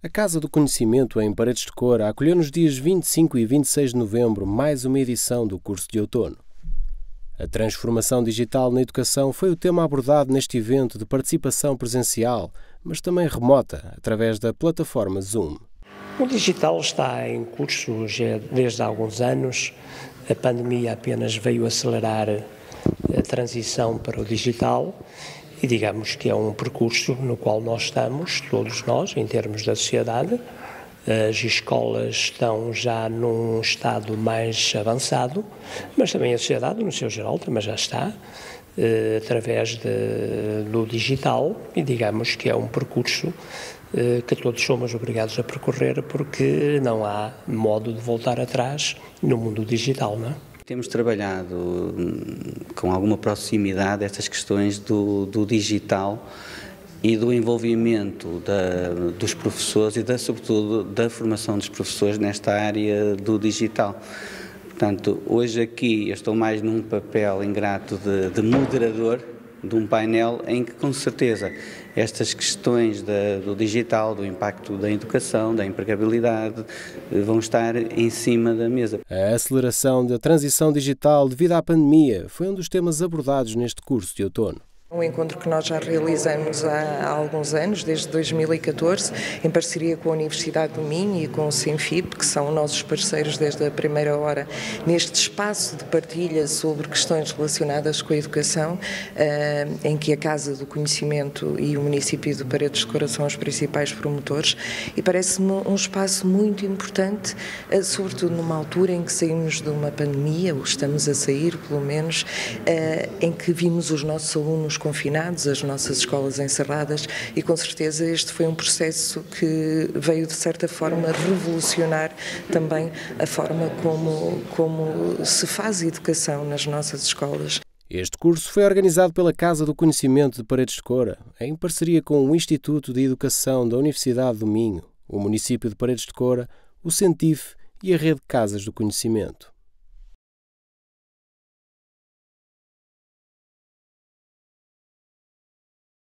A Casa do Conhecimento, em Paredes de Coura, acolheu nos dias 25 e 26 de novembro mais uma edição do curso de outono. A transformação digital na educação foi o tema abordado neste evento de participação presencial, mas também remota, através da plataforma Zoom. O digital está em curso desde há alguns anos. A pandemia apenas veio acelerar a transição para o digital. E digamos que é um percurso no qual nós estamos, todos nós, em termos da sociedade. As escolas estão já num estado mais avançado, mas também a sociedade, no seu geral, também já está, através do digital. E digamos que é um percurso que todos somos obrigados a percorrer, porque não há modo de voltar atrás no mundo digital, não é? Temos trabalhado com alguma proximidade estas questões do digital e do envolvimento dos professores e, sobretudo, da formação dos professores nesta área do digital. Portanto, hoje aqui eu estou mais num papel ingrato de moderador de um painel em que, com certeza, estas questões do digital, do impacto da educação, da empregabilidade, vão estar em cima da mesa. A aceleração da transição digital devido à pandemia foi um dos temas abordados neste curso de outono. Um encontro que nós já realizamos há alguns anos, desde 2014, em parceria com a Universidade do Minho e com o CINFIP, que são nossos parceiros desde a primeira hora, neste espaço de partilha sobre questões relacionadas com a educação, em que a Casa do Conhecimento e o município de Paredes de Coura são os principais promotores, e parece-me um espaço muito importante, sobretudo numa altura em que saímos de uma pandemia, ou estamos a sair, pelo menos, em que vimos os nossos alunos confinados, as nossas escolas encerradas, e com certeza este foi um processo que veio de certa forma revolucionar também a forma como se faz a educação nas nossas escolas. Este curso foi organizado pela Casa do Conhecimento de Paredes de Coura, em parceria com o Instituto de Educação da Universidade do Minho, o município de Paredes de Coura, o Centif e a Rede Casas do Conhecimento.